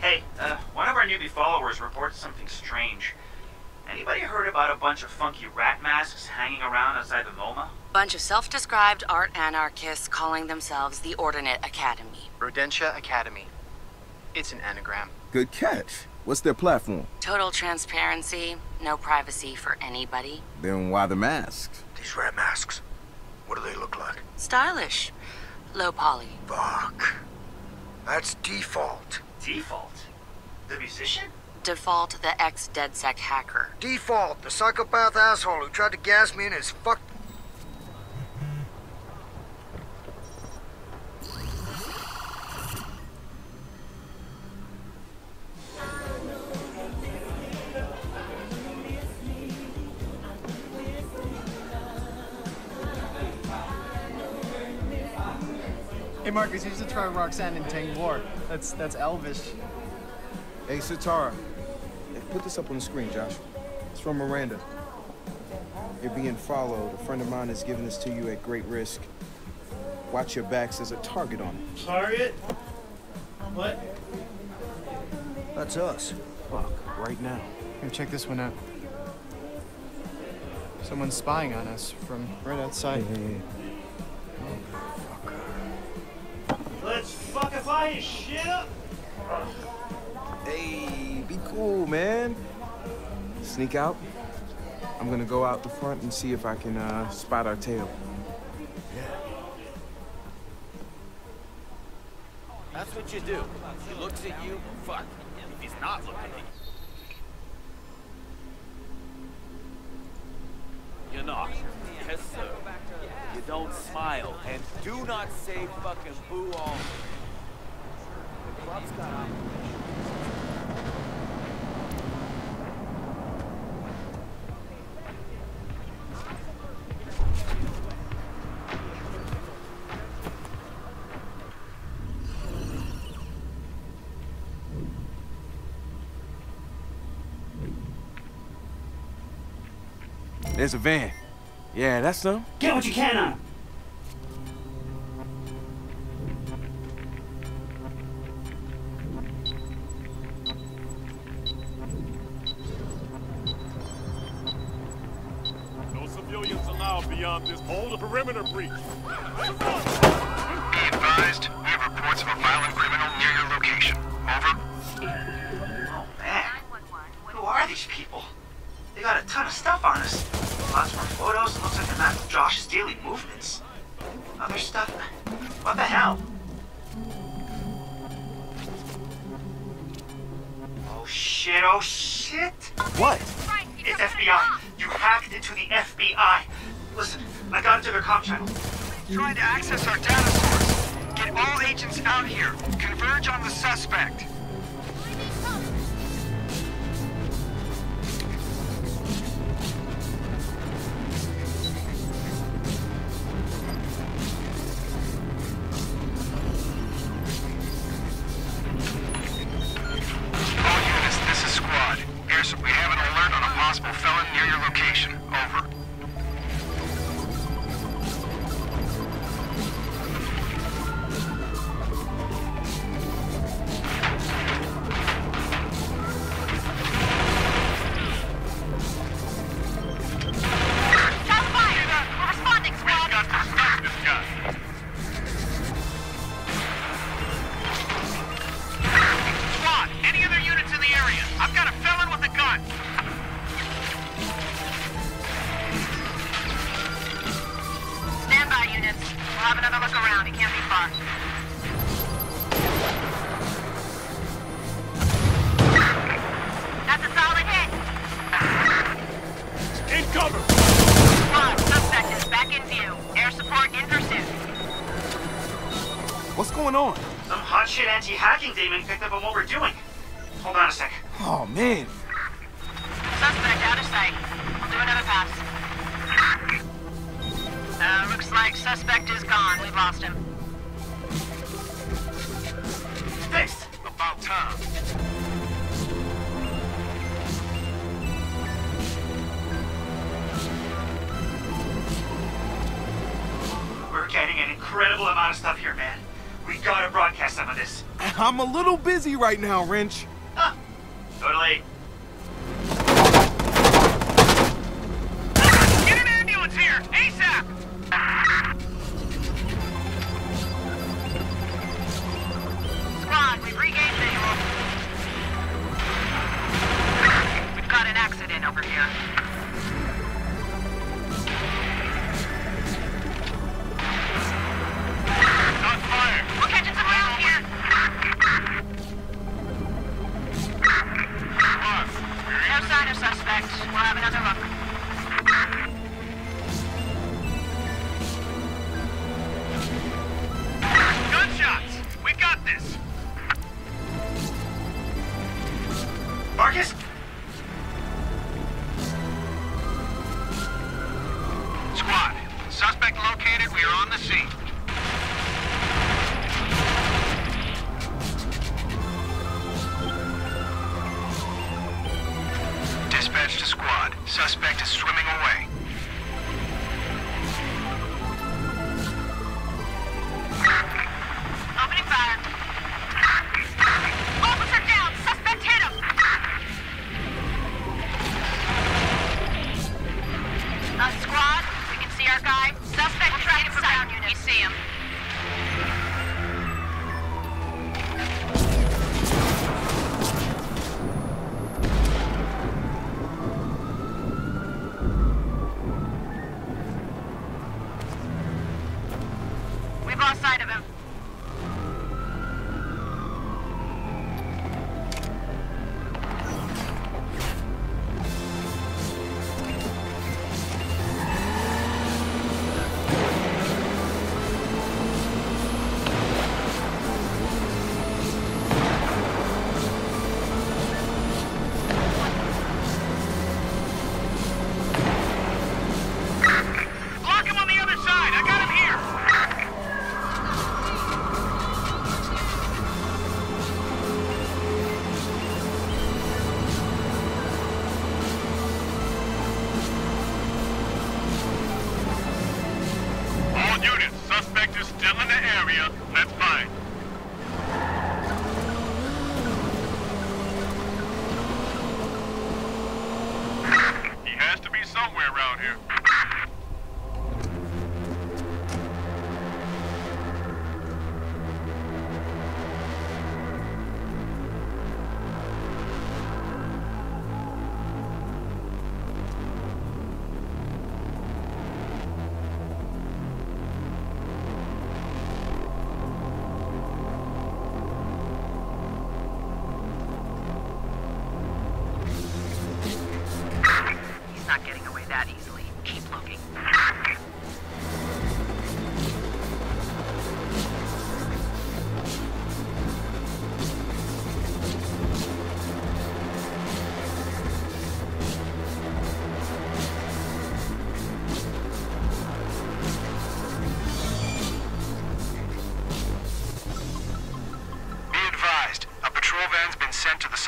Hey, one of our newbie followers reports something strange. Anybody heard about a bunch of funky rat masks hanging around outside the MoMA? Bunch of self-described art anarchists calling themselves the Ordinate Academy. Rodentia Academy. It's an anagram. Good catch. What's their platform? Total transparency, no privacy for anybody. Then why the masks? These rat masks. What do they look like? Stylish. Low poly. Fuck. That's Default. Default? The musician? Default, the ex-DedSec hacker. Default, the psychopath asshole who tried to gas me in his fuck... Hey Marcus, you should try Roxanne and Tang War. That's Elvish. Hey Sitara, hey, put this up on the screen, Josh. It's from Miranda. You're being followed. A friend of mine has given this to you at great risk. Watch your backs. There's a target on it. Target? What? That's us. Fuck, right now. Here, check this one out. Someone's spying on us from right outside. Let's fuckify his shit up! Hey, be cool, man. Sneak out. I'm gonna go out the front and see if I can spot our tail. Yeah. That's what you do. If he looks at you, fuck. If he's not looking at you, you knock. Yes, sir. You don't smile, and do not say fucking boo all. The club's got on. There's a van. Yeah, that's them. Get what you can on him! No civilians allowed beyond this. Hold a perimeter breach. Be advised, we have reports of a violent criminal near your location. Over. Oh man, who are these people? They got a ton of stuff on us. Lots more photos, and looks like a map of Josh's daily movements. Other stuff? What the hell? Oh shit, oh shit! What? It's FBI! You hacked into the FBI! Listen, I got into their comm channel. Trying to access our data source. Get all agents out here. Converge on the suspect. Incredible amount of stuff here, man. We got ought to broadcast some of this. I'm a little busy right now, Wrench. Huh. Totally. Get an ambulance here, ASAP! Squad, we've regained visual. We've got an accident over here.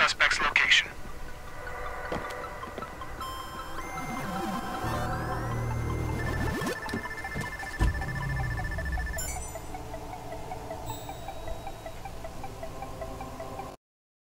Suspects.